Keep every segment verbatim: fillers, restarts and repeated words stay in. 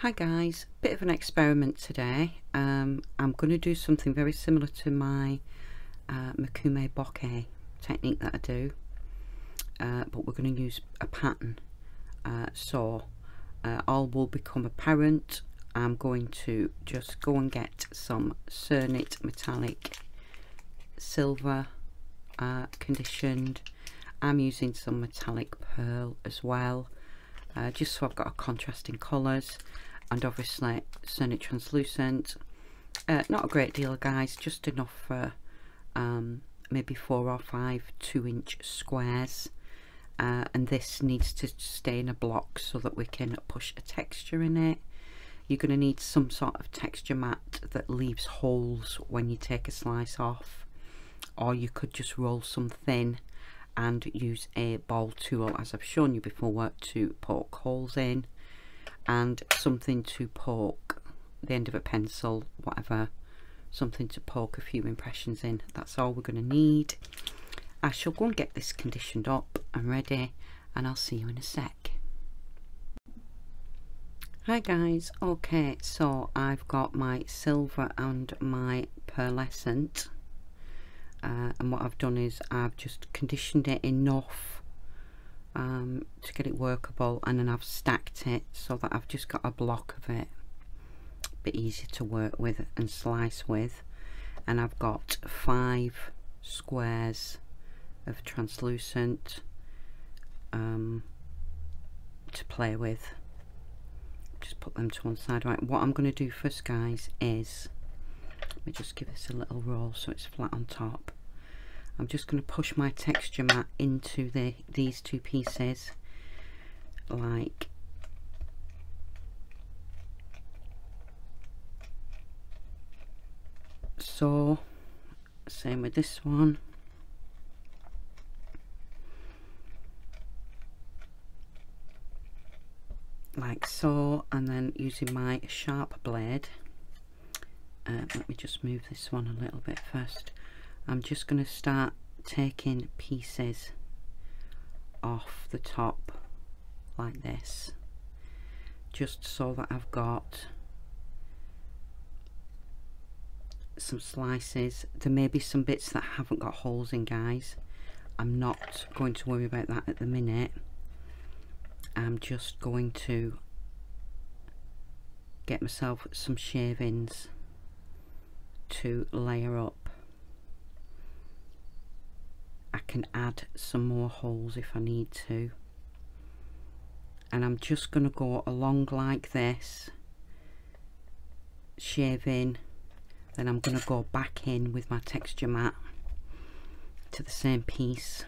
Hi guys, bit of an experiment today. um, I'm going to do something very similar to my uh, Mokume Bokeh technique that I do, uh, but we're going to use a pattern. Uh, so uh, all will become apparent. I'm going to just go and get some Cernit metallic silver uh, conditioned. I'm using some metallic pearl as well, uh, just so I've got a contrast in colours, and obviously Cernit translucent. Uh, not a great deal guys, just enough for um, maybe four or five two inch squares, uh, and this needs to stay in a block so that we can push a texture in it. You're going to need some sort of texture mat that leaves holes when you take a slice off, or you could just roll some thin and use a ball tool, as I've shown you before, to poke holes in, and something to poke the end of a pencil, whatever, something to poke a few impressions in. That's all we're going to need. I shall go and get this conditioned up and ready, and I'll see you in a sec. Hi guys, okay, so I've got my silver and my pearlescent. Uh, and what I've done is I've just conditioned it enough um, to get it workable, and then I've stacked it so that I've just got a block of it, a bit easier to work with and slice with. And I've got five squares of translucent um, to play with. Just put them to one side. Right, what I'm going to do first guys is, let me just give this a little roll so it's flat on top. I'm just going to push my texture mat into the these two pieces like so. Same with this one. Like so, and then using my sharp blade. Uh, let me just move this one a little bit first. I'm just going to start taking pieces off the top like this, just so that I've got some slices. There may be some bits that haven't got holes in guys. I'm not going to worry about that at the minute. I'm just going to get myself some shavings to layer up. I can add some more holes if I need to, and I'm just going to go along like this, shaving, then I'm going to go back in with my texture mat to the same piece.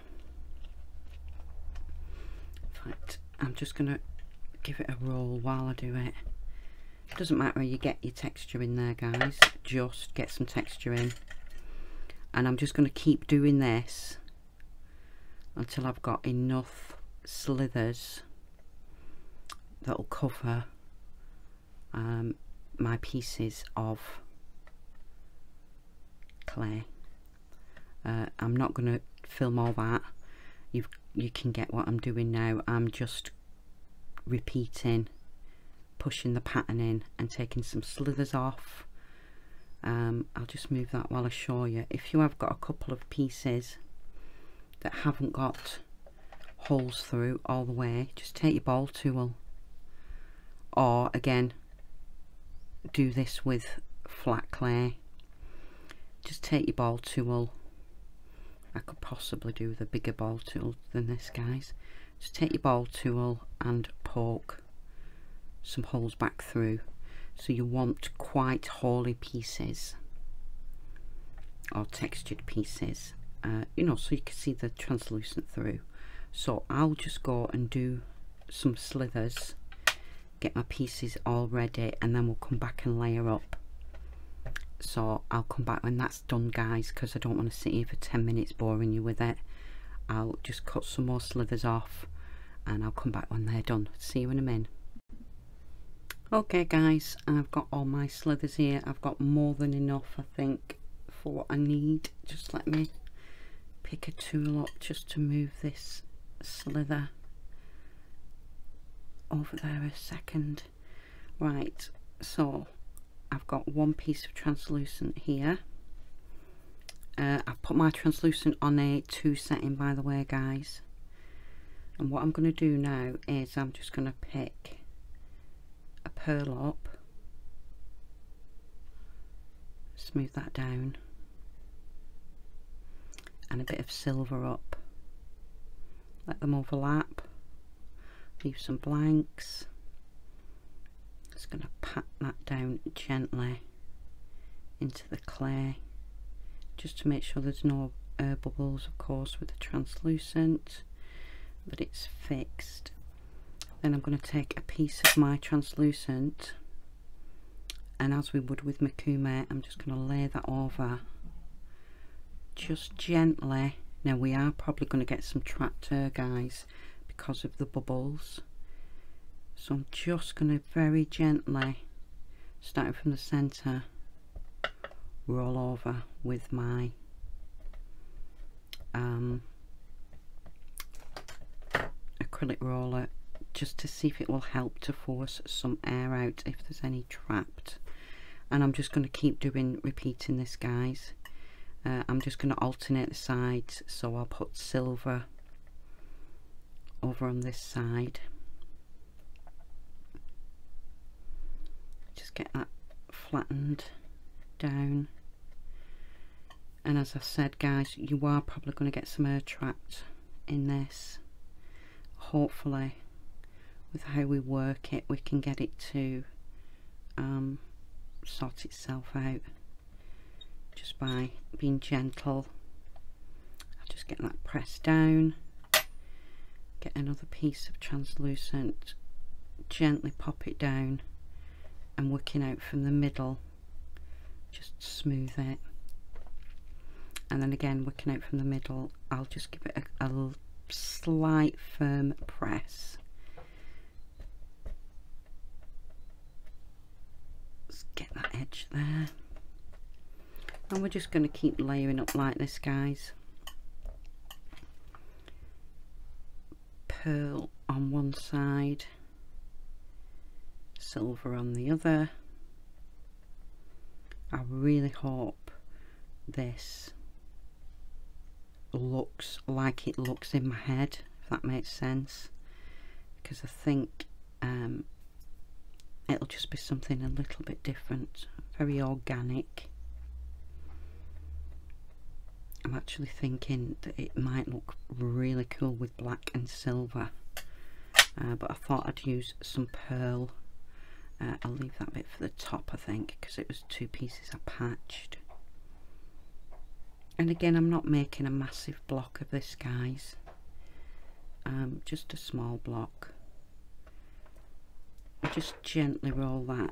In fact, I'm just going to give it a roll while I do it. Doesn't matter, you get your texture in there guys, just get some texture in. And I'm just going to keep doing this until I've got enough slithers that'll cover um, my pieces of clay. uh, I'm not going to film all that. You've, you can get what I'm doing now. I'm just repeating, pushing the pattern in and taking some slithers off. um, I'll just move that while I show you. If you have got a couple of pieces that haven't got holes through all the way, just take your ball tool, or again do this with flat clay. Just take your ball tool. I could possibly do the bigger ball tool than this guys. Just take your ball tool and poke some holes back through. So you want quite holy pieces or textured pieces, uh, you know, so you can see the translucent through. So I'll just go and do some slithers, get my pieces all ready, and then we'll come back and layer up. So I'll come back when that's done guys, because I don't want to sit here for ten minutes boring you with it. I'll just cut some more slithers off and I'll come back when they're done. See you in a minute. Okay guys, I've got all my slithers here. I've got more than enough I think for what I need. Just let me pick a tool up just to move this slither over there a second. Right, so I've got one piece of translucent here. Uh, I've put my translucent on a two setting, by the way, guys. And what I'm going to do now is I'm just going to pick a pearl up, smooth that down, and a bit of silver up. Let them overlap, leave some blanks. Just going to pat that down gently into the clay, just to make sure there's no uh, bubbles, of course, with the translucent, that it's fixed. Then I'm going to take a piece of my translucent, and as we would with Mokume, I'm just going to lay that over, just gently. Now we are probably going to get some tractor, guys, because of the bubbles, so I'm just going to very gently, starting from the center, roll over with my um, acrylic roller, just to see if it will help to force some air out if there's any trapped. And I'm just going to keep doing repeating this, guys. uh, I'm just going to alternate the sides, so I'll put silver over on this side, just get that flattened down. And as I said, guys, you are probably going to get some air trapped in this. Hopefully, with how we work it, we can get it to um, sort itself out just by being gentle. I'll just get that pressed down, get another piece of translucent, gently pop it down, and working out from the middle, just smooth it. And then again, working out from the middle, I'll just give it a, a slight firm press. Let's get that edge there, and we're just going to keep layering up like this, guys. Pearl on one side, silver on the other. I really hope this looks like it looks in my head, if that makes sense, because I think um, it'll just be something a little bit different, very organic. I'm actually thinking that it might look really cool with black and silver, uh, but I thought I'd use some pearl. uh, I'll leave that bit for the top, I think, because it was two pieces I patched. And again, I'm not making a massive block of this, guys, um, just a small block. I just gently roll that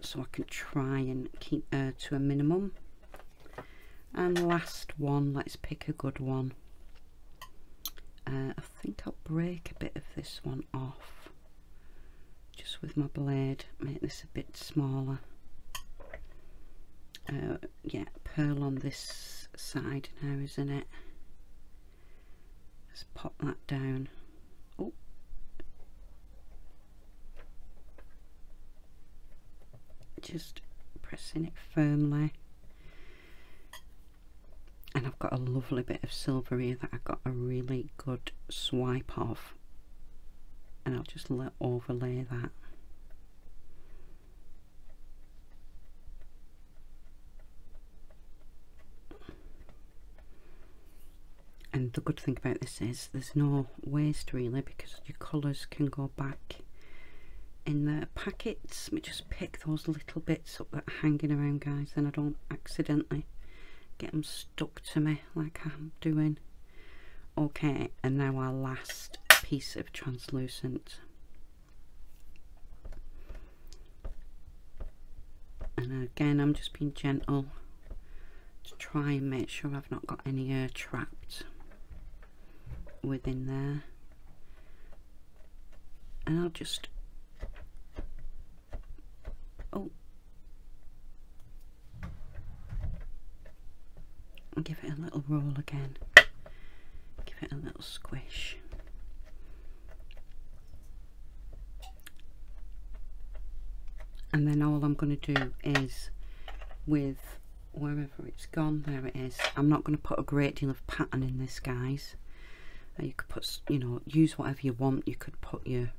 so I can try and keep air to a minimum. And last one, let's pick a good one. uh, I think I'll break a bit of this one off, just with my blade, make this a bit smaller. Uh, yeah, pearl on this side now, isn't it? Let's pop that down. Oh, just pressing it firmly. And I've got a lovely bit of silver here that I got a really good swipe of, and I'll just let overlay that. And the good thing about this is there's no waste, really, because your colours can go back in the packets. Let me just pick those little bits up that are hanging around, guys, then I don't accidentally get them stuck to me like I'm doing. Okay, and now our last piece of translucent. And again, I'm just being gentle to try and make sure I've not got any air trapped within there. And I'll just oh and give it a little roll again, give it a little squish. and then all I'm going to do is with wherever it's gone, there it is. I'm not going to put a great deal of pattern in this, guys. You could put, you know, use whatever you want. You could put your,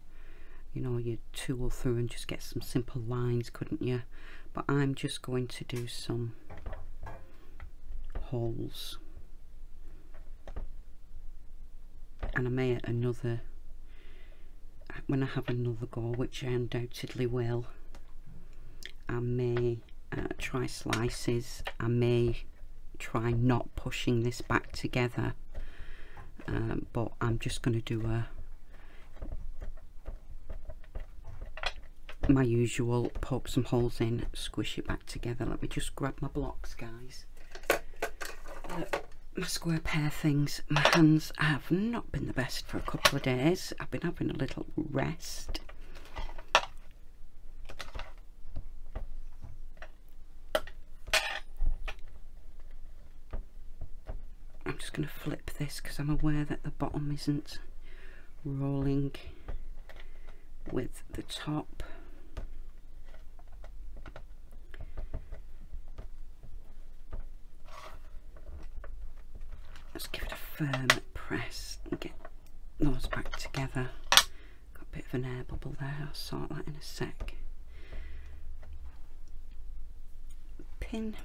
you know, your tool through and just get some simple lines, couldn't you? But I'm just going to do some holes, and I may add another when I have another go, which I undoubtedly will. I may uh, try slices. I may try not pushing this back together, um, but I'm just going to do a my usual, poke some holes in, squish it back together. Let me just grab my blocks, guys. Uh, my square pair things. My hands have not been the best for a couple of days. I've been having a little rest. I'm just going to flip this because I'm aware that the bottom isn't rolling with the top. Let's give it a firm press and get those back together. Got a bit of an air bubble there, I'll sort that in a sec. Pin.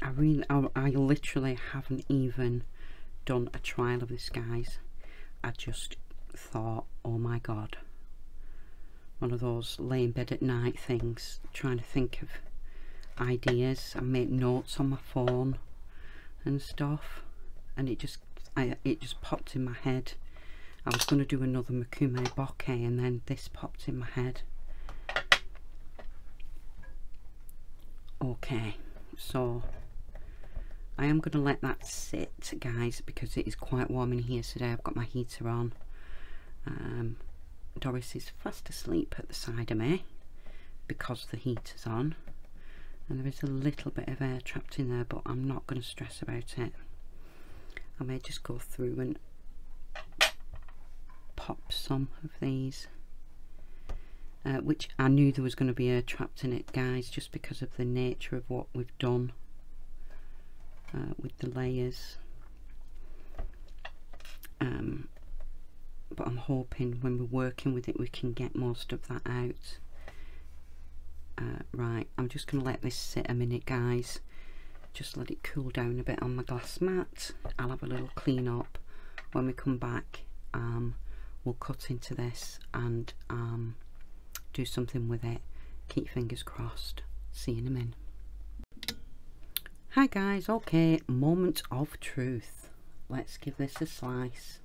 I really, I, I literally haven't even done a trial of this, guys. I just thought, oh my god. One of those lay in bed at night things, trying to think of ideas and make notes on my phone and stuff, and it just I, it just popped in my head. I was going to do another Mokume Gane, and then this popped in my head. Okay, so I am going to let that sit, guys, because it is quite warm in here today. I've got my heater on. um Doris is fast asleep at the side of me because the heater's on, and there is a little bit of air trapped in there, but I'm not going to stress about it. I may just go through and pop some of these, uh, which I knew there was going to be air trapped in it, guys, just because of the nature of what we've done uh, with the layers. Um, but I'm hoping when we're working with it we can get most of that out. Uh, right, I'm just going to let this sit a minute, guys, just let it cool down a bit on my glass mat. I'll have a little clean up when we come back. Um, we'll cut into this and um, do something with it. Keep fingers crossed. See you in a minute. Hi guys, okay, moment of truth. Let's give this a slice.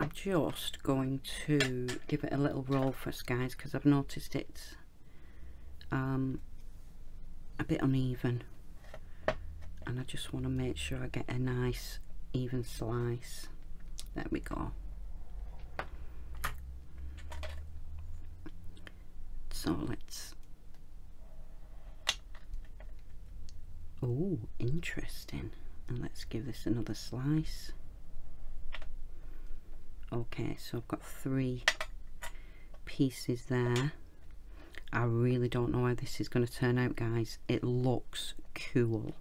I'm just going to give it a little roll first, guys, because I've noticed it's um, a bit uneven, and I just want to make sure I get a nice even slice. There we go. So let's... oh, interesting. And let's give this another slice. Okay, so I've got three pieces there. I really don't know how this is going to turn out, guys. It looks cool.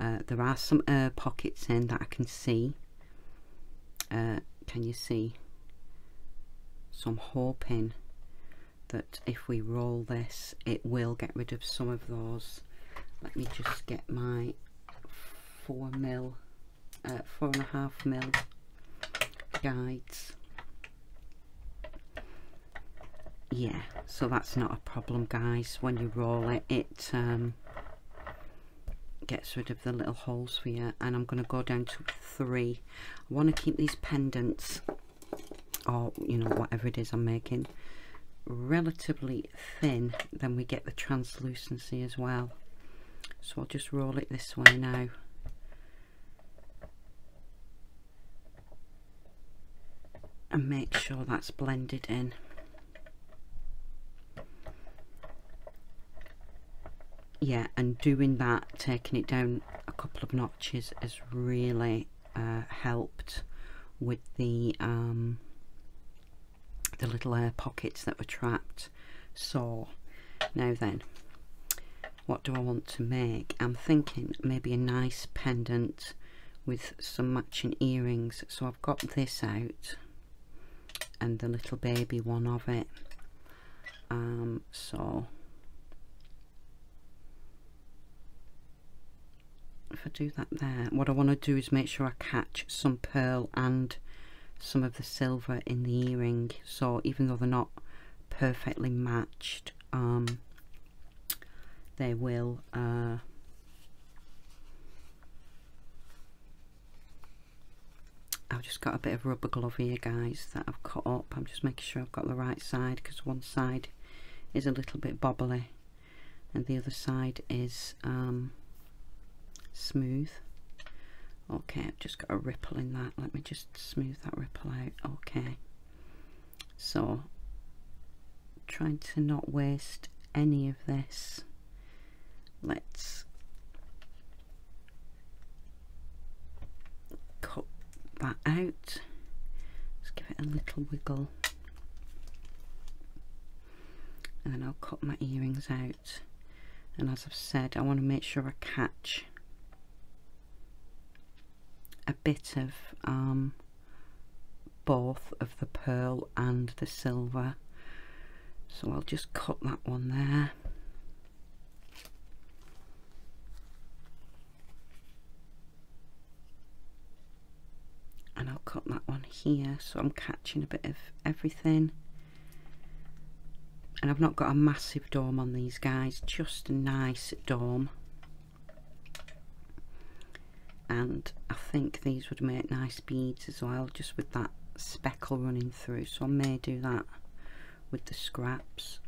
Uh, there are some air pockets in that I can see. Uh, can you see? So I'm hoping that if we roll this, it will get rid of some of those. Let me just get my four mil, uh, four and a half mil. Guides. Yeah, so that's not a problem, guys. When you roll it, it um, gets rid of the little holes for you. And I'm going to go down to three. I want to keep these pendants, or you know, whatever it is I'm making, relatively thin, then we get the translucency as well. So I'll just roll it this way now. And make sure that's blended in. yeah, and doing that, taking it down a couple of notches has really uh, helped with the um, the little air pockets that were trapped. So now then, what do I want to make? I'm thinking maybe a nice pendant with some matching earrings. So I've got this out and the little baby one of it. Um, so if I do that there, what I want to do is make sure I catch some pearl and some of the silver in the earring. So even though they're not perfectly matched, um, they will uh, I've just got a bit of rubber glove here, guys, that I've cut up. I'm just making sure I've got the right side, because one side is a little bit bobbly and the other side is um, smooth. Okay, I've just got a ripple in that. Let me just smooth that ripple out. Okay, so trying to not waste any of this. Let's cut that out. Let's give it a little wiggle, and then I'll cut my earrings out. And as I've said, I want to make sure I catch a bit of um, both of the pearl and the silver. So I'll just cut that one there. And I'll cut that one here, so I'm catching a bit of everything. And I've not got a massive dome on these, guys, just a nice dome. And I think these would make nice beads as well, just with that speckle running through. So I may do that with the scraps.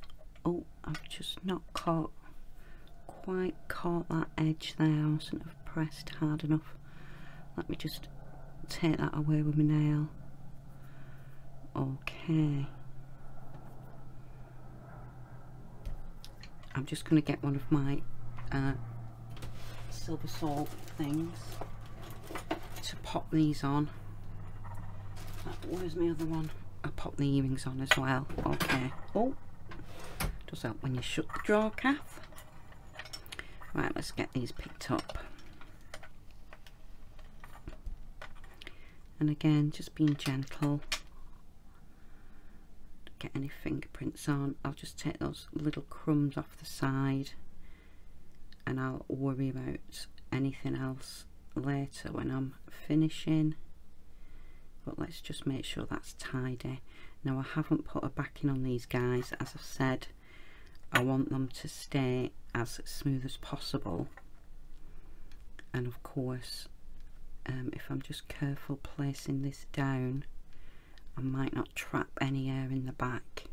Oh, I've just not caught, quite caught that edge there. I wasn't have pressed hard enough. Let me just take that away with my nail. Okay, I'm just going to get one of my uh, silver salt things to pop these on. Where's my other one? I'll pop the earrings on as well. Okay. Oh, does help when you shut the drawer, Kath. Right, let's get these picked up. And again, just being gentle. Don't get any fingerprints on. I'll just take those little crumbs off the side, and I'll worry about anything else later when I'm finishing. But let's just make sure that's tidy. Now, I haven't put a backing on these, guys. As I've said, I want them to stay as smooth as possible. And of course, um, if I'm just careful placing this down, I might not trap any air in the back.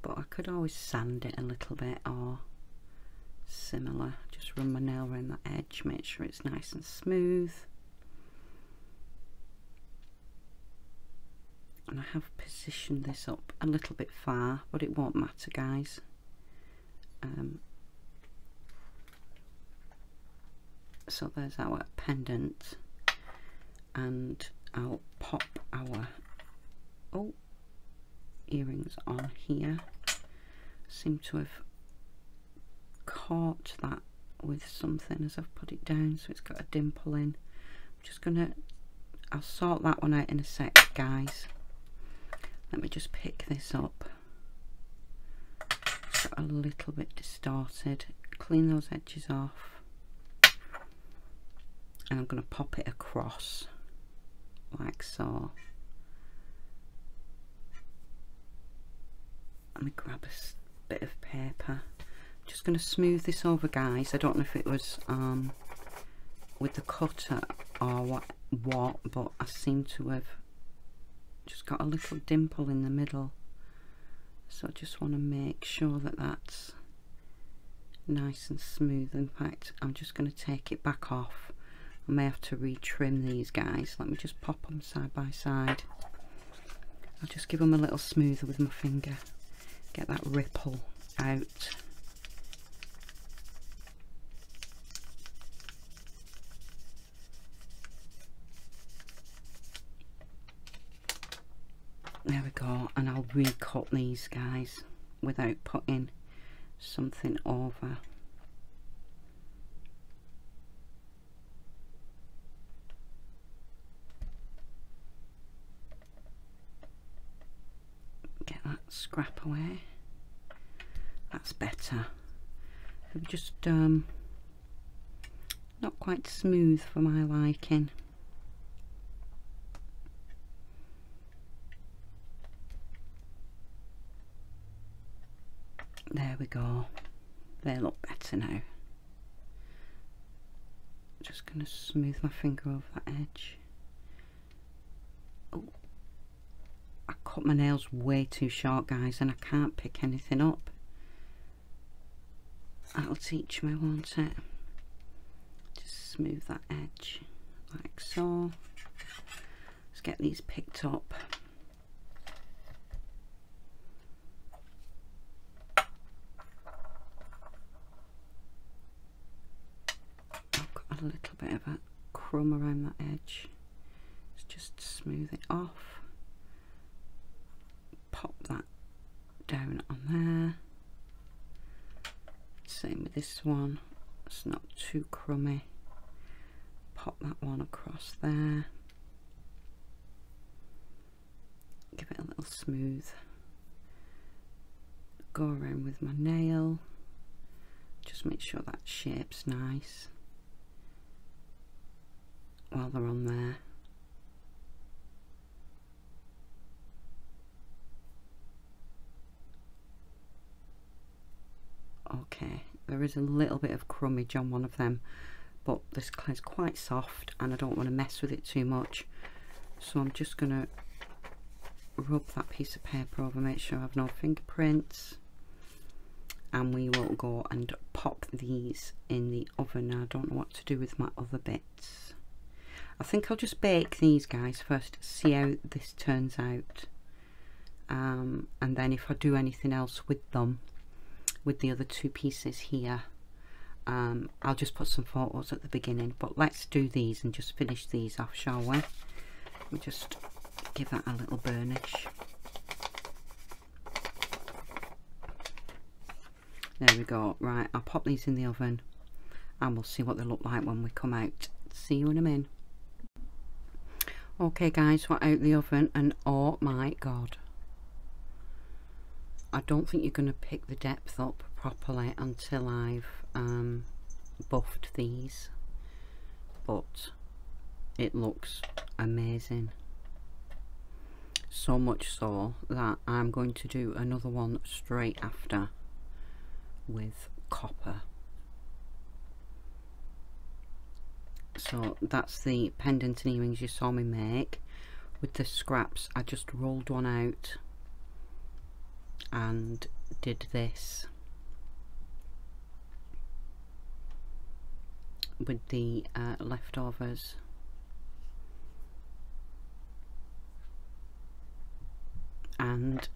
But I could always sand it a little bit or similar. Just run my nail around the edge, make sure it's nice and smooth. And I have positioned this up a little bit far, but it won't matter, guys. Um, so there's our pendant, and I'll pop our oh earrings on here. Seem to have caught that with something as I've put it down, so it's got a dimple in. I'm just gonna, I'll sort that one out in a sec, guys. Let me just pick this up. It's got a little bit distorted. Clean those edges off, and I'm going to pop it across like so. Let me grab a bit of paper. I'm just going to smooth this over, guys. I don't know if it was um, with the cutter or what, what, but I seem to have just got a little dimple in the middle, so I just want to make sure that that's nice and smooth. In fact, I'm just going to take it back off. I may have to retrim these, guys. Let me just pop them side by side. I'll just give them a little smoother with my finger, get that ripple out. There we go, and I'll recut these guys without putting something over. Get that scrap away. That's better. I'm just um, not quite smooth for my liking. There we go, they look better now. Just going to smooth my finger over that edge. Oh, I cut my nails way too short, guys, and I can't pick anything up. That'll teach me, won't it? Just smooth that edge like so. Let's get these picked up. A little bit of a crumb around that edge. Let's just smooth it off. Pop that down on there. Same with this one. It's not too crummy. Pop that one across there. Give it a little smooth. Go around with my nail. Just make sure that shape's nice while they're on there. Okay, there is a little bit of crummage on one of them, but this clay is quite soft and I don't want to mess with it too much, so I'm just gonna rub that piece of paper over, make sure I have no fingerprints, and we will go and pop these in the oven. I don't know what to do with my other bits. I think I'll just bake these guys first, see how this turns out, um, and then if I do anything else with them, with the other two pieces here, um, I'll just put some photos at the beginning. But let's do these and just finish these off, shall we? Let me just give that a little burnish. There we go. Right, I'll pop these in the oven and we'll see what they look like when we come out. See you in a minute. Okay guys, we're out the oven and oh my god, I don't think you're going to pick the depth up properly until I've um, buffed these, but it looks amazing. So much so that I'm going to do another one straight after with copper. So that's the pendant and earrings you saw me make. With the scraps I just rolled one out and did this with the uh, leftovers. And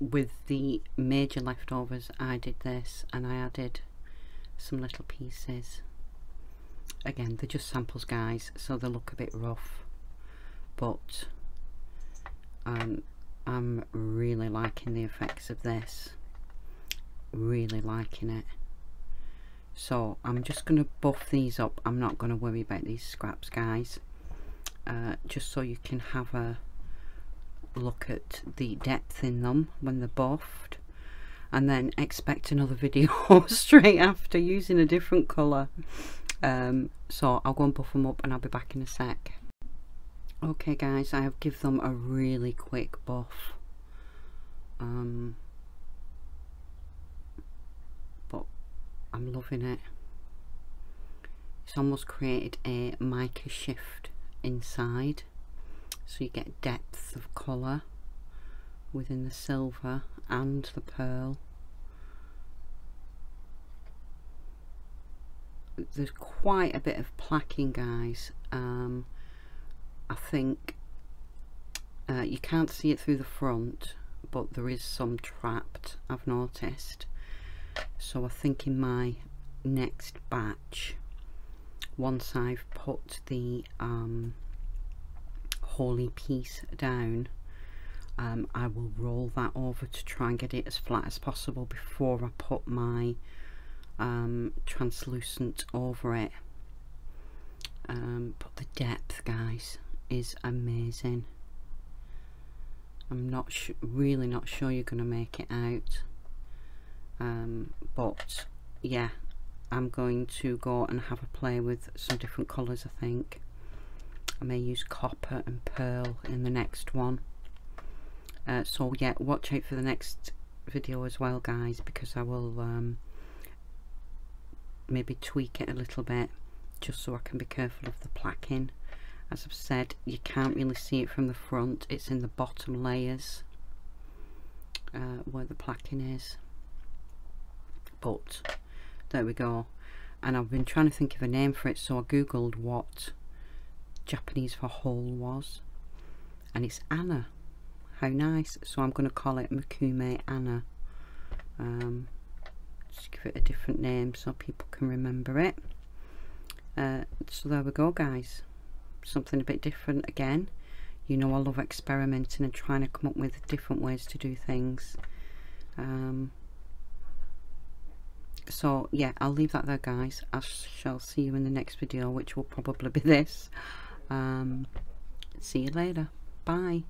with the major leftovers I did this, and I added some little pieces. Again, they're just samples, guys, so they look a bit rough, but um, I'm really liking the effects of this, really liking it. So I'm just going to buff these up. I'm not going to worry about these scraps, guys, uh, just so you can have a look at the depth in them when they're buffed, and then expect another video straight after using a different colour. Um, so I'll go and buff them up and I'll be back in a sec. Okay guys, I have give them a really quick buff, um, but I'm loving it. It's almost created a mica shift inside, so you get depth of colour within the silver and the pearl. There's quite a bit of placking, guys. um, I think uh, you can't see it through the front, but there is some trapped, I've noticed. So I think in my next batch, once I've put the um, holy piece down, um, I will roll that over to try and get it as flat as possible before I put my um, translucent over it. Um, but the depth, guys, is amazing. I'm not sh really not sure you're going to make it out, um, but yeah, I'm going to go and have a play with some different colours. I think I may use copper and pearl in the next one. Uh, so yeah, watch out for the next video as well, guys, because I will um, maybe tweak it a little bit just so I can be careful of the placking. As I've said, you can't really see it from the front, it's in the bottom layers uh, where the placking is, but there we go. And I've been trying to think of a name for it, so I googled what Japanese for hole was, and it's Ana. How nice. So I'm going to call it Mokume Ana, um, just give it a different name so people can remember it. Uh, so there we go, guys, something a bit different again. You know, I love experimenting and trying to come up with different ways to do things. Um, so yeah, I'll leave that there, guys. I shall see you in the next video, which will probably be this. Um, see you later. Bye.